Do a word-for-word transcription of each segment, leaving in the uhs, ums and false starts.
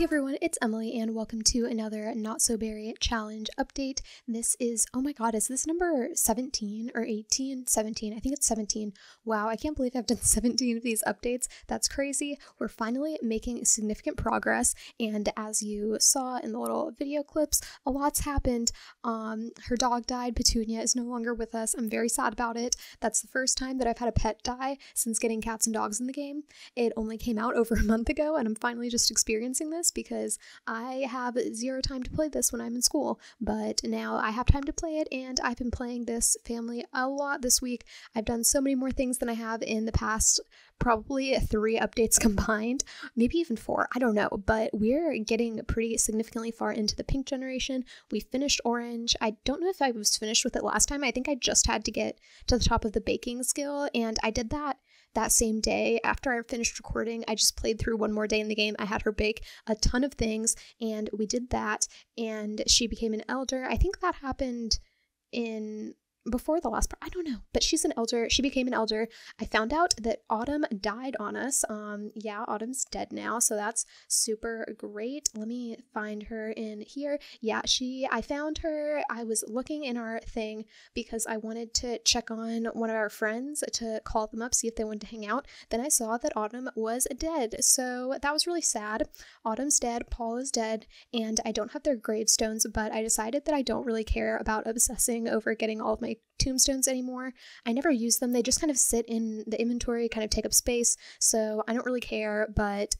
Hey everyone, it's Emily and welcome to another Not So Berry Challenge update. This is, oh my god, is this number seventeen or eighteen? seventeen, I think it's seventeen. Wow, I can't believe I've done seventeen of these updates. That's crazy. We're finally making significant progress, and as you saw in the little video clips, a lot's happened. Um, her dog died. Petunia is no longer with us. I'm very sad about it. That's the first time that I've had a pet die since getting cats and dogs in the game. It only came out over a month ago, and I'm finally just experiencing this because I have zero time to play this when I'm in school, but now I have time to play it, and I've been playing this family a lot this week. I've done so many more things than I have in the past, probably three updates combined, maybe even four, I don't know, but we're getting pretty significantly far into the pink generation. We finished orange. I don't know if I was finished with it last time. I think I just had to get to the top of the baking skill, and I did that that same day. After I finished recording, I just played through one more day in the game. I had her bake a ton of things, and we did that, and she became an elder. I think that happened in before the last part. I don't know, but she's an elder. She became an elder. I found out that Autumn died on us. Um, yeah, Autumn's dead now, so that's super great. Let me find her in here. Yeah, she, I found her. I was looking in our thing because I wanted to check on one of our friends to call them up, see if they wanted to hang out. Then I saw that Autumn was dead, so that was really sad. Autumn's dead, Paul is dead, and I don't have their gravestones, but I decided that I don't really care about obsessing over getting all of my tombstones anymore. I never use them. They just kind of sit in the inventory, kind of take up space, so I don't really care. But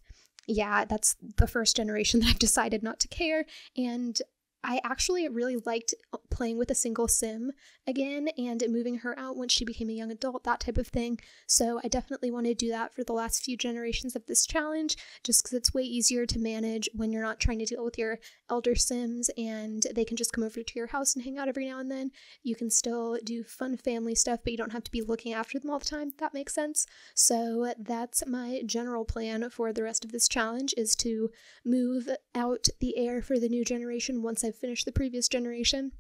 yeah, that's the first generation that I've decided not to care, and I actually really liked playing with a single sim again and moving her out once she became a young adult, that type of thing. So I definitely want to do that for the last few generations of this challenge, just because it's way easier to manage when you're not trying to deal with your elder sims and they can just come over to your house and hang out every now and then. You can still do fun family stuff, but you don't have to be looking after them all the time, if that makes sense. So that's my general plan for the rest of this challenge, is to move out the heir for the new generation once I finish the previous generation,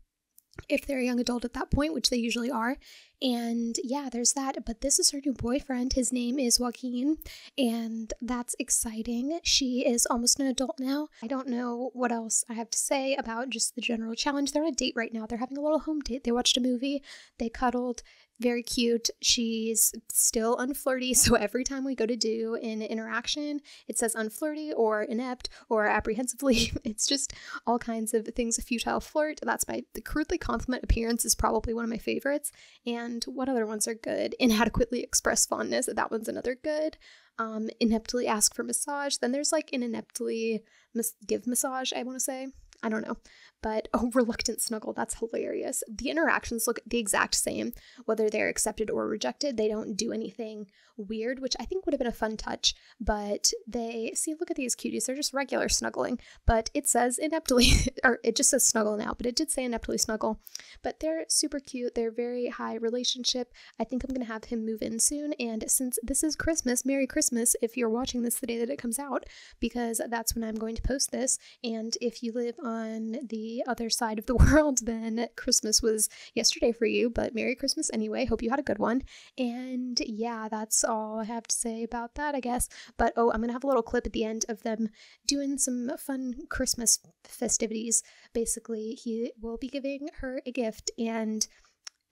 if they're a young adult at that point, which they usually are. And yeah, there's that. But this is her new boyfriend. His name is Joaquin, and that's exciting. She is almost an adult now. I don't know what else I have to say about just the general challenge. They're on a date right now. They're having a little home date. They watched a movie. They cuddled. Very cute. She's still unflirty, so every time we go to do an interaction, it says unflirty or inept or apprehensively. It's just all kinds of things. A futile flirt. That's my the crudely compliment appearance is probably one of my favorites. And what other ones are good? Inadequately express fondness. That one's another good. Um, ineptly ask for massage. Then there's like an ineptly mas- give massage, I want to say. I don't know, but oh, reluctant snuggle, that's hilarious. The interactions look the exact same, whether they're accepted or rejected. They don't do anything weird, which I think would have been a fun touch, but they, see, look at these cuties, they're just regular snuggling, but it says ineptly, or it just says snuggle now, but it did say ineptly snuggle, but they're super cute. They're very high relationship. I think I'm going to have him move in soon, and since this is Christmas, Merry Christmas if you're watching this the day that it comes out, because that's when I'm going to post this, and if you live on on the other side of the world, then Christmas was yesterday for you, but Merry Christmas anyway. Hope you had a good one. And yeah, that's all I have to say about that, I guess. But oh, I'm gonna have a little clip at the end of them doing some fun Christmas festivities. Basically, he will be giving her a gift, and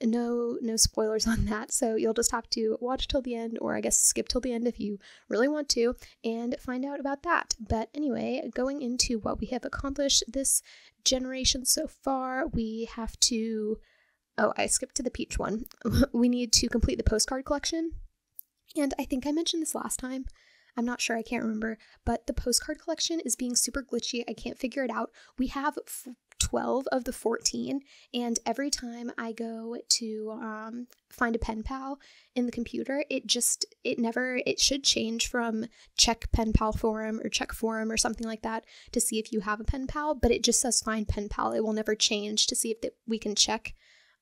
no no spoilers on that, so you'll just have to watch till the end, or I guess skip till the end if you really want to, and find out about that. But anyway, going into what we have accomplished this generation so far, we have to, oh, I skipped to the peach one. We need to complete the postcard collection, and I think I mentioned this last time, I'm not sure, I can't remember, but the postcard collection is being super glitchy. I can't figure it out. We have f- twelve of the fourteen, and every time I go to um, find a pen pal in the computer, it just, it never, it should change from check pen pal forum or check forum or something like that to see if you have a pen pal, but it just says find pen pal. It will never change to see if that we can check.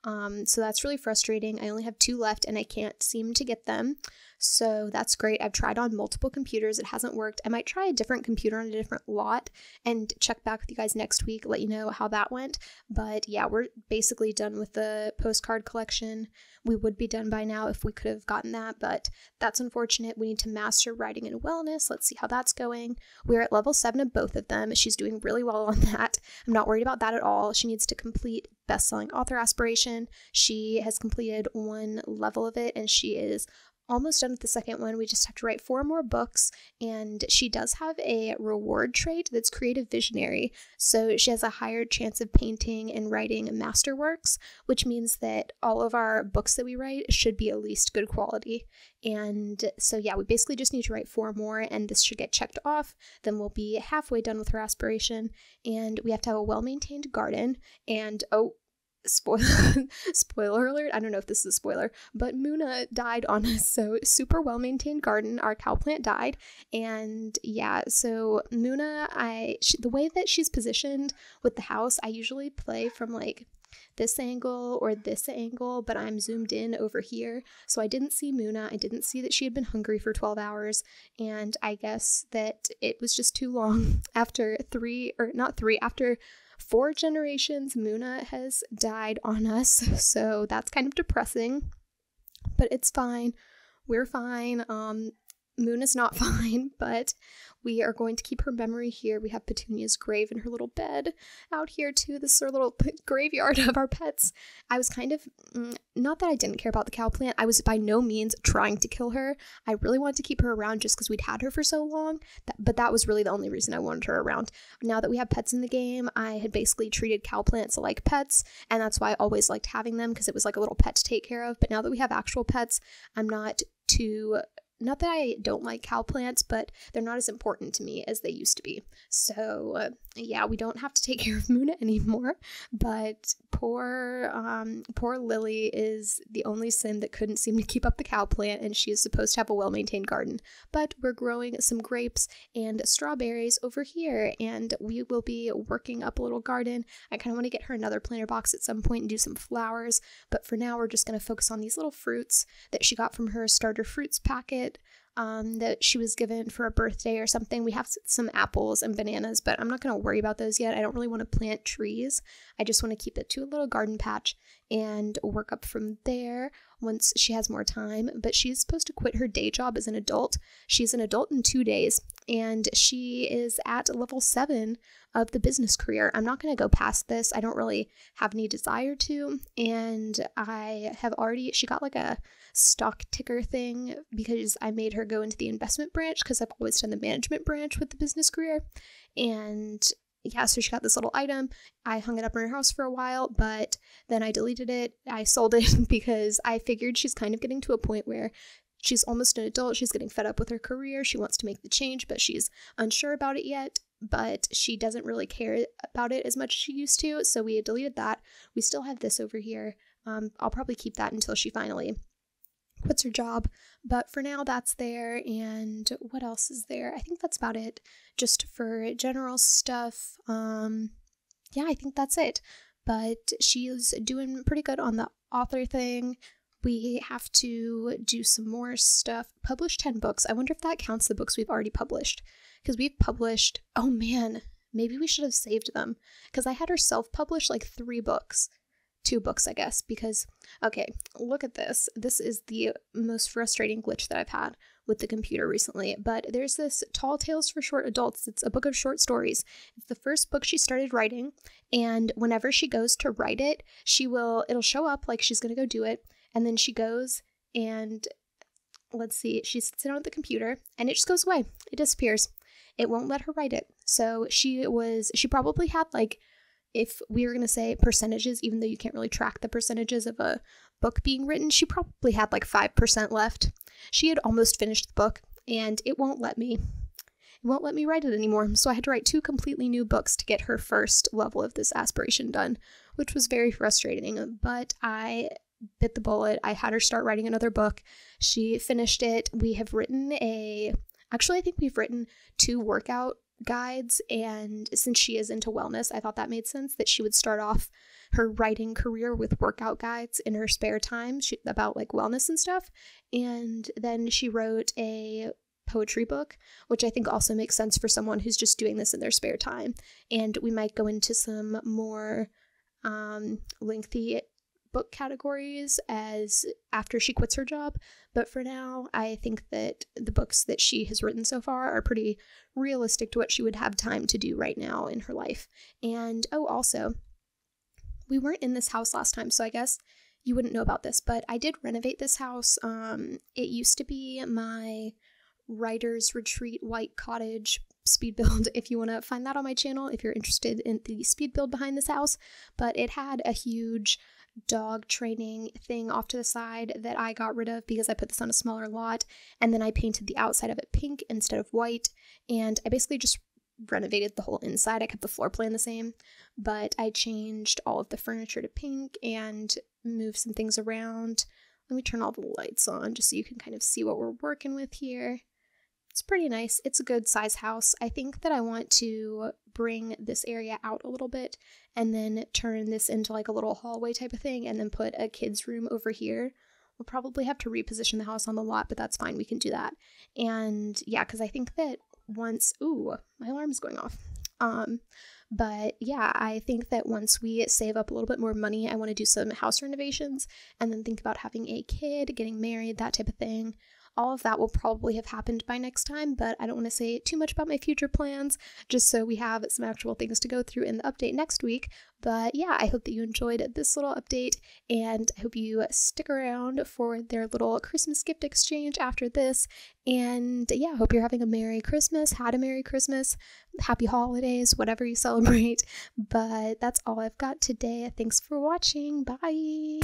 Um, so that's really frustrating. I only have two left, and I can't seem to get them. So that's great. I've tried on multiple computers. It hasn't worked. I might try a different computer on a different lot and check back with you guys next week, let you know how that went. But yeah, we're basically done with the postcard collection. We would be done by now if we could have gotten that, but that's unfortunate. We need to master writing and wellness. Let's see how that's going. We're at level seven of both of them. She's doing really well on that. I'm not worried about that at all. She needs to complete best-selling author aspiration. She has completed one level of it, and she is almost done with the second one. We just have to write four more books, and she does have a reward trait that's creative visionary, so she has a higher chance of painting and writing masterworks, which means that all of our books that we write should be at least good quality. And so yeah, we basically just need to write four more, and this should get checked off. Then we'll be halfway done with her aspiration, and we have to have a well-maintained garden. And oh, Spoiler, spoiler alert, I don't know if this is a spoiler, but Muna died on us, so super well-maintained garden. Our cow plant died, and yeah, so Muna, I, she, the way that she's positioned with the house, I usually play from like this angle or this angle, but I'm zoomed in over here, so I didn't see Muna. I didn't see that she had been hungry for twelve hours, and I guess that it was just too long. After three, or not three, after four generations, Muna has died on us, so that's kind of depressing, but it's fine. We're fine. Um, Muna's not fine, but we are going to keep her memory here. We have Petunia's grave in her little bed out here too. This is our little graveyard of our pets. I was kind of, not that I didn't care about the cow plant. I was by no means trying to kill her. I really wanted to keep her around just because we'd had her for so long, that, but that was really the only reason I wanted her around. Now that we have pets in the game, I had basically treated cow plants like pets, and that's why I always liked having them, because it was like a little pet to take care of. But now that we have actual pets, I'm not too... Not that I don't like cow plants, but they're not as important to me as they used to be. So, uh, yeah, we don't have to take care of Muna anymore, but poor um, poor Lily is the only sin that couldn't seem to keep up the cow plant, and she is supposed to have a well-maintained garden. But we're growing some grapes and strawberries over here, and we will be working up a little garden. I kind of want to get her another planter box at some point and do some flowers, but for now we're just going to focus on these little fruits that she got from her starter fruits packet. Um, that she was given for a birthday or something. We have some apples and bananas, but I'm not going to worry about those yet. I don't really want to plant trees. I just want to keep it to a little garden patch and work up from there once she has more time. But she's supposed to quit her day job as an adult. She's an adult in two days, and she is at level seven of the business career. I'm not going to go past this. I don't really have any desire to, and I have already, she got like a stock ticker thing because I made her go into the investment branch, because I've always done the management branch with the business career. And yeah, so she got this little item. I hung it up in her house for a while, but then I deleted it. I sold it because I figured she's kind of getting to a point where she's almost an adult. She's getting fed up with her career. She wants to make the change, but she's unsure about it yet. But she doesn't really care about it as much as she used to. So we had deleted that. We still have this over here. Um, I'll probably keep that until she finally quits her job. But for now, that's there. And what else is there? I think that's about it, just for general stuff. Um, yeah, I think that's it. But she's doing pretty good on the author thing. We have to do some more stuff. Publish ten books. I wonder if that counts the books we've already published, because we've published, oh man, maybe we should have saved them, because I had her self-publish like three books. Two books, I guess, because, okay, look at this. This is the most frustrating glitch that I've had with the computer recently, but there's this Tall Tales for Short Adults. It's a book of short stories. It's the first book she started writing, and whenever she goes to write it, she will, it'll show up like she's going to go do it, and then she goes and, let's see, she sits down at the computer, and it just goes away. It disappears. It won't let her write it. So she was, she probably had like, if we were going to say percentages, even though you can't really track the percentages of a book being written, she probably had like five percent left. She had almost finished the book, and it won't let me, it won't let me write it anymore. So I had to write two completely new books to get her first level of this aspiration done, which was very frustrating, but I bit the bullet. I had her start writing another book. She finished it. We have written a, actually, I think we've written two workout guides, and since she is into wellness, I thought that made sense that she would start off her writing career with workout guides in her spare time she, about like wellness and stuff. And then she wrote a poetry book, which I think also makes sense for someone who's just doing this in their spare time. And we might go into some more um, lengthy book categories as after she quits her job. But for now, I think that the books that she has written so far are pretty realistic to what she would have time to do right now in her life. And oh, also, we weren't in this house last time, so I guess you wouldn't know about this, but I did renovate this house. Um, it used to be my writer's retreat white cottage speed build, if you want to find that on my channel, if you're interested in the speed build behind this house. But it had a huge dog training thing off to the side that I got rid of because I put this on a smaller lot, and then I painted the outside of it pink instead of white, and I basically just renovated the whole inside. I kept the floor plan the same, but I changed all of the furniture to pink and moved some things around. Let me turn all the lights on just so you can kind of see what we're working with here. It's pretty nice. It's a good size house. I think that I want to bring this area out a little bit and then turn this into like a little hallway type of thing and then put a kid's room over here. We'll probably have to reposition the house on the lot, but that's fine. We can do that. And yeah, because I think that once, ooh, my alarm's going off. Um, but yeah, I think that once we save up a little bit more money, I want to do some house renovations and then think about having a kid, getting married, that type of thing. All of that will probably have happened by next time, but I don't want to say too much about my future plans, just so we have some actual things to go through in the update next week. But yeah, I hope that you enjoyed this little update, and I hope you stick around for their little Christmas gift exchange after this. And yeah, I hope you're having a Merry Christmas, had a Merry Christmas, Happy Holidays, whatever you celebrate. But that's all I've got today. Thanks for watching. Bye!